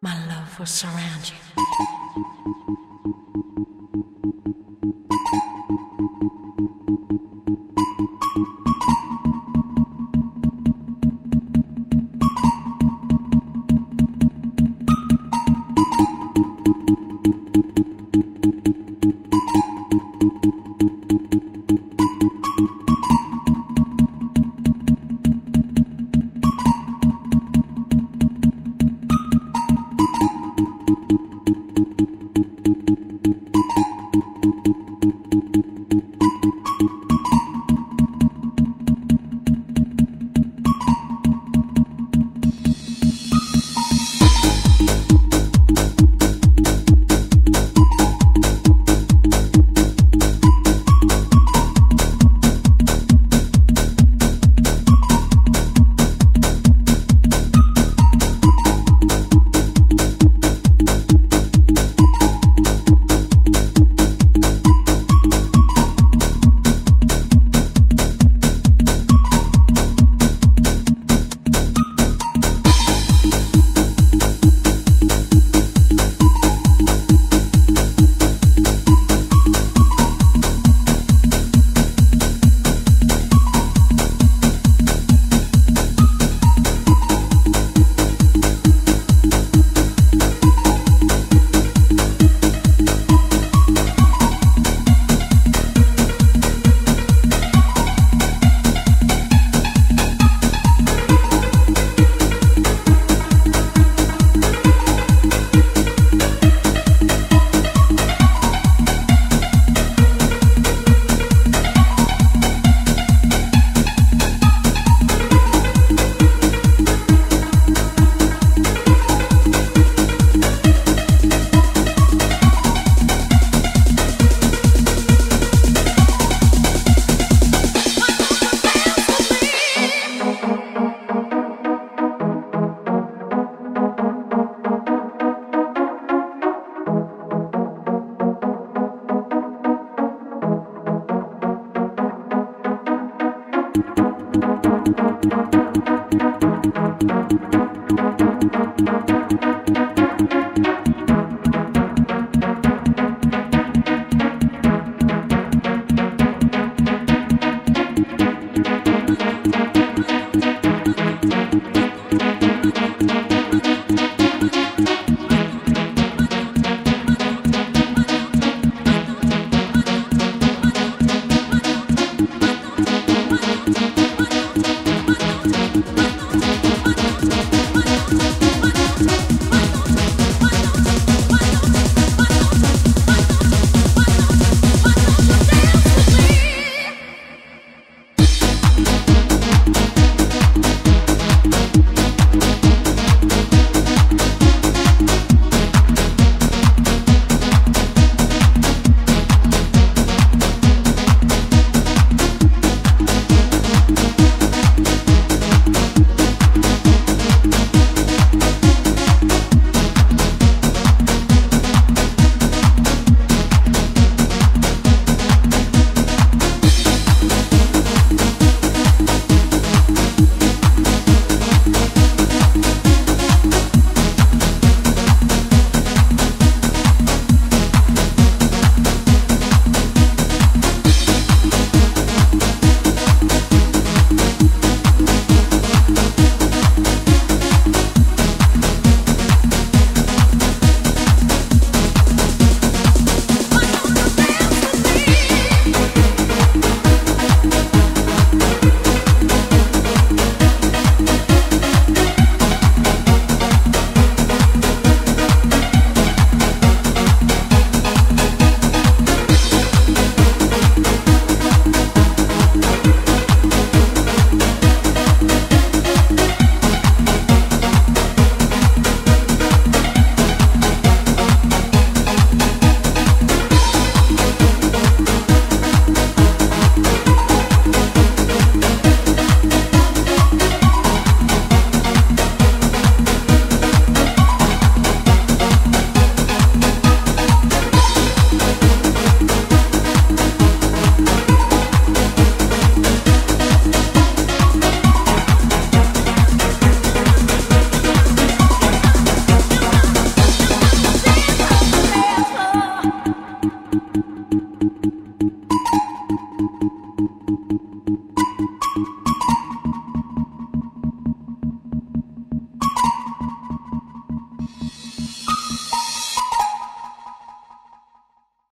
My love will surround you.